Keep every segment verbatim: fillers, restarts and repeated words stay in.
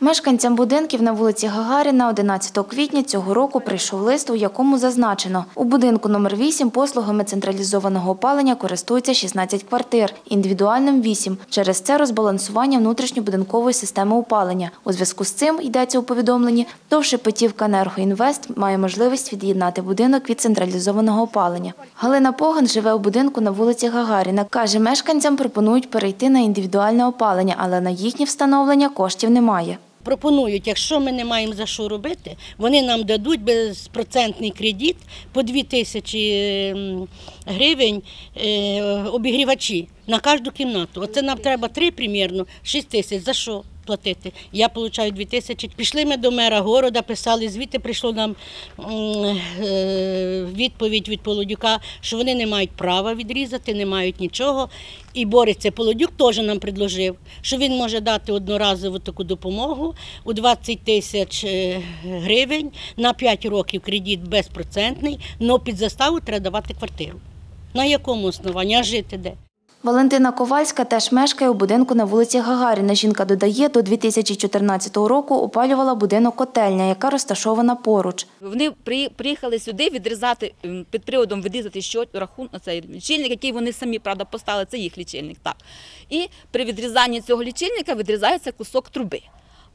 Мешканцям будинків на вулиці Гагаріна одинадцятого квітня цього року прийшов лист, у якому зазначено, у будинку номер вісім послугами централізованого опалення користуються шістнадцять квартир, індивідуальним – вісім. Через це розбалансування внутрішньобудинкової системи опалення. У зв'язку з цим, йдеться у повідомленні, ТОВ «Шепетівка Енергоінвест» має можливість від'єднати будинок від централізованого опалення. Галина Поган живе у будинку на вулиці Гагаріна. Каже, мешканцям пропонують перейти на індивідуальне опалення, але на їхнє встановлення коштів немає. Пропонують, якщо ми не маємо за що робити, вони нам дадуть безпроцентний кредит по дві тисячі гривень обігрівачі на кожну кімнату. Оце нам треба три, примірно, шість тисяч. За що платити? Я отримую дві тисячі. Пішли ми до мера міста, писали, звідти прийшла нам відповідь від Полудюка, що вони не мають права відрізати, не мають нічого. І бореться Полудюк, теж нам предложив, що він може дати одноразову таку допомогу у двадцять тисяч гривень на п'ять років кредит безпроцентний, але під заставу треба давати квартиру. На якому основанні? А жити де? Валентина Ковальська теж мешкає у будинку на вулиці Гагаріна. Жінка додає, до дві тисячі чотирнадцятого року опалювала будинок котельня, яка розташована поруч. Вони приїхали сюди відрізати, під приводом відрізати рахунок, цей лічильник, який вони самі, правда, поставили, це їх лічильник. Так. І при відрізанні цього лічильника відрізається кусок труби.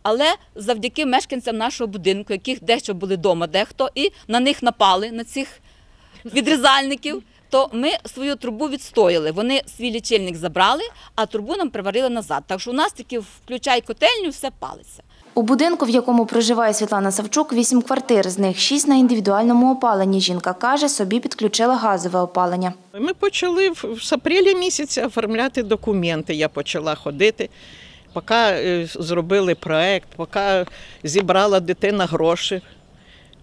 Але завдяки мешканцям нашого будинку, яких дещо були вдома дехто, і на них напали, на цих відрізальників, то ми свою трубу відстояли, вони свій лічильник забрали, а трубу нам приварили назад. Так що у нас тільки включай котельню, все палиться. У будинку, в якому проживає Світлана Савчук, вісім квартир, з них шість на індивідуальному опаленні. Жінка каже, собі підключила газове опалення. Ми почали з апреля місяця оформляти документи, я почала ходити. Поки зробили проєкт, поки зібрала дитина гроші.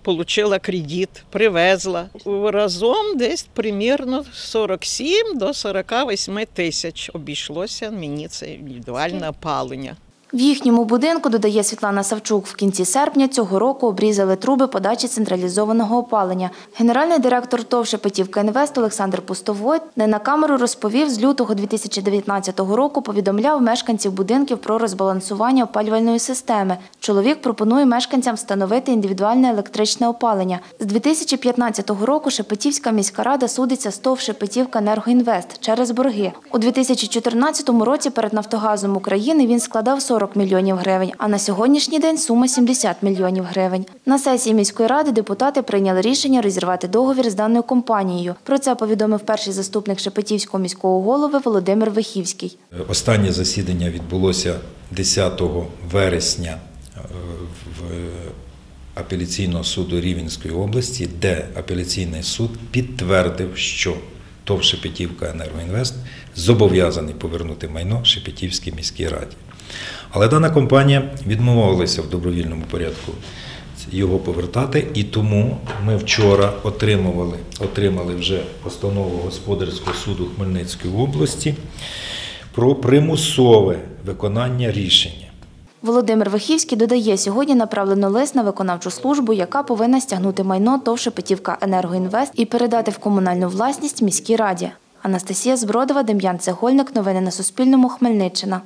Получила кредит, привезла. Разом десь приблизно сорок сім до сорока восьми тисяч обійшлося мені це індивідуальне опалення. В їхньому будинку, додає Світлана Савчук, в кінці серпня цього року обрізали труби подачі централізованого опалення. Генеральний директор ТОВ «Шепетівка Енергоінвест» Олександр Пустовойт не на камеру розповів, з лютого дві тисячі дев'ятнадцятого року повідомляв мешканців будинків про розбалансування опалювальної системи. Чоловік пропонує мешканцям встановити індивідуальне електричне опалення. З дві тисячі п'ятнадцятого року Шепетівська міська рада судиться з ТОВ «Шепетівка Енергоінвест» через борги. У дві тисячі чотирнадцятому році перед «Нафтогазом України» він складав сорок мільйонів гривень, а на сьогоднішній день сума сімдесят мільйонів гривень. На сесії міської ради депутати прийняли рішення розірвати договір з даною компанією. Про це повідомив перший заступник Шепетівського міського голови Володимир Вихівський. Останнє засідання відбулося десятого вересня в апеляційного суду Рівненської області, де апеляційний суд підтвердив, що ТОВ «Шепетівка Енергоінвест» зобов'язаний повернути майно Шепетівській міській раді. Але дана компанія відмовилася в добровільному порядку його повертати, і тому ми вчора отримали, отримали вже постанову Господарського суду Хмельницької області про примусове виконання рішення. Володимир Вихівський додає, сьогодні направлено лист на виконавчу службу, яка повинна стягнути майно ТОВ «Шепетівка Енергоінвест» і передати в комунальну власність міській раді. Анастасія Збродова, Дем'ян Цегольник. Новини на Суспільному. Хмельниччина.